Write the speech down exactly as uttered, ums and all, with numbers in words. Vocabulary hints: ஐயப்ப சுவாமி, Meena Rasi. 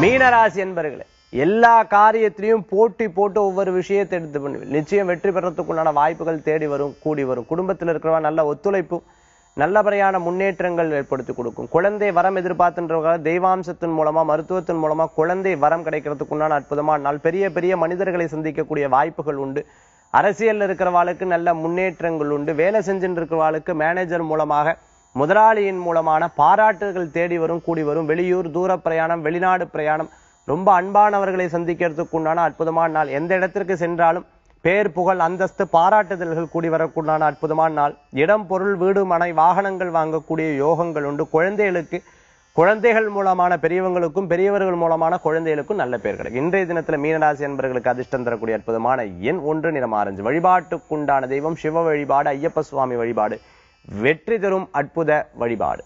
மீனராசி என்பர்களே, எல்லா காரியத்திலையும் போட்டி போட்டு ஒவ்வொரு விஷயத்தை எடுத்து பண்ணுவேன். நிச்சயம் வெற்றி பெறத்துக்குள்ளான வாய்ப்புகள் தேடி வரும், கூடி வரும். குடும்பத்தில் இருக்கிறவா நல்ல ஒத்துழைப்பு, நல்லபடியான முன்னேற்றங்கள் ஏற்படுத்தி கொடுக்கும். குழந்தை வரம் எதிர்பார்த்துன்றவர்கள் தெய்வாம்சத்தின் மூலமா, மருத்துவத்தின் மூலமா குழந்தை வரம் கிடைக்கிறதுக்குண்டான அற்புதமான நாள். பெரிய பெரிய மனிதர்களை சந்திக்கக்கூடிய வாய்ப்புகள் உண்டு. அரசியலில் இருக்கிறவாளுக்கு நல்ல முன்னேற்றங்கள் உண்டு. வேலை செஞ்சுட்டு இருக்கிறவாளுக்கு மேனேஜர் மூலமாக, முதலாளியின் மூலமான பாராட்டுகள் தேடி வரும், கூடி வரும். வெளியூர் தூர பிரயாணம், வெளிநாடு பிரயாணம், ரொம்ப அன்பானவர்களை சந்திக்கிறதுக்கு உண்டான அற்புதமான நாள். எந்த இடத்திற்கு சென்றாலும் பேர், புகழ், அந்தஸ்து, பாராட்டுதல்கள் கூடி வரக்குண்டான அற்புதமான நாள். இடம், பொருள், வீடு, மனை, வாகனங்கள் வாங்கக்கூடிய யோகங்கள் உண்டு. குழந்தைகளுக்கு, குழந்தைகள் மூலமான பெரியவங்களுக்கும், பெரியவர்கள் மூலமான குழந்தைகளுக்கும் நல்ல பேர் கிடைக்கும். இன்றைய தினத்தில் மீனராசி என்பவர்களுக்கு அதிர்ஷ்டம் தரக்கூடிய அற்புதமான எண் ஒன்று, நிறம் ஆரஞ்சு. வழிபாட்டுக்குண்டான தெய்வம் சிவ வழிபாடு, ஐயப்ப சுவாமி வழிபாடு, வெற்றி தரும் அற்புத வழிபாடு.